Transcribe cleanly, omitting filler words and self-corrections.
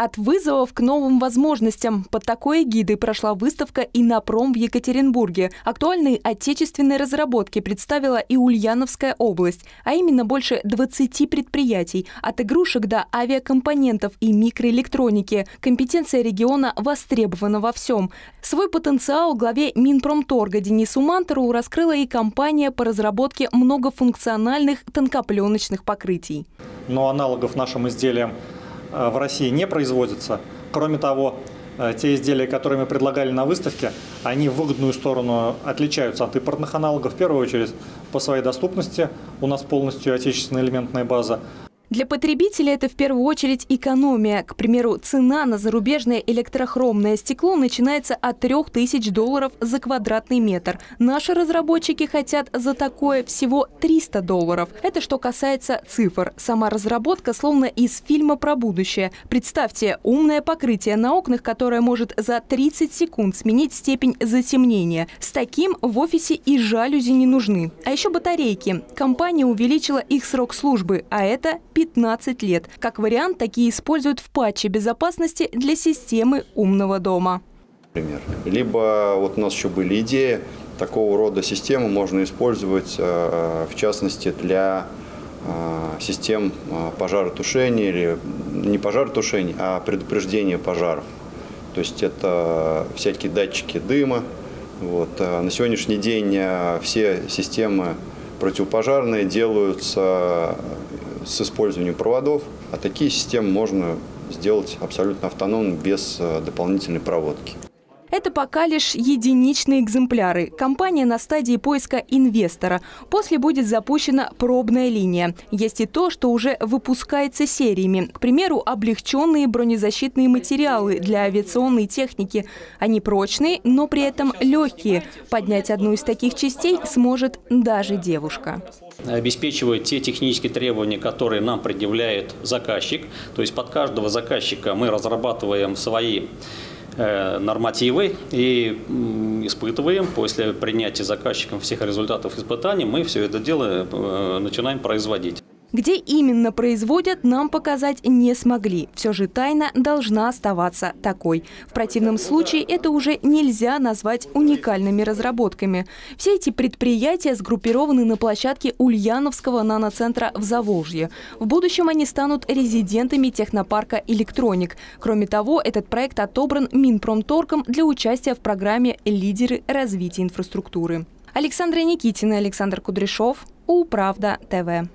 От вызовов к новым возможностям. Под такой эгидой прошла выставка «ИННОПРОМ» в Екатеринбурге. Актуальные отечественные разработки представила и Ульяновская область, а именно больше 20 предприятий, от игрушек до авиакомпонентов и микроэлектроники. Компетенция региона востребована во всем. Свой потенциал главе Минпромторга Денису Мантурову раскрыла и компания по разработке многофункциональных тонкопленочных покрытий. Но аналогов нашим изделиям в России не производится. Кроме того, те изделия, которые мы предлагали на выставке, они в выгодную сторону отличаются от импортных аналогов. В первую очередь по своей доступности. У нас полностью отечественная элементная база. Для потребителя это в первую очередь экономия. К примеру, цена на зарубежное электрохромное стекло начинается от $3000 за квадратный метр. Наши разработчики хотят за такое всего $300. Это что касается цифр. Сама разработка словно из фильма про будущее. Представьте, умное покрытие на окнах, которое может за 30 секунд сменить степень затемнения. С таким в офисе и жалюзи не нужны. А еще батарейки. Компания увеличила их срок службы, а это 15 лет. Как вариант, такие используют в патче безопасности для системы умного дома. Например. Либо вот у нас еще были идеи, такого рода системы можно использовать, в частности, для систем пожаротушения, или не пожаротушения, а предупреждения пожаров. То есть это всякие датчики дыма. Вот. На сегодняшний день все системы противопожарные делаются с использованием проводов, а такие системы можно сделать абсолютно автономно, без дополнительной проводки. Это пока лишь единичные экземпляры. Компания на стадии поиска инвестора. После будет запущена пробная линия. Есть и то, что уже выпускается сериями. К примеру, облегченные бронезащитные материалы для авиационной техники. Они прочные, но при этом легкие. Поднять одну из таких частей сможет даже девушка. Обеспечивают те технические требования, которые нам предъявляет заказчик. То есть под каждого заказчика мы разрабатываем свои нормативы и испытываем. После принятия заказчиком всех результатов испытаний мы все это дело начинаем производить. Где именно производят, нам показать не смогли. Все же тайна должна оставаться такой. В противном случае это уже нельзя назвать уникальными разработками. Все эти предприятия сгруппированы на площадке Ульяновского наноцентра в Заволжье. В будущем они станут резидентами технопарка «Электроник». Кроме того, этот проект отобран Минпромторгом для участия в программе «Лидеры развития инфраструктуры». Александра Никитина, Александр Кудряшов, УлПравда ТВ.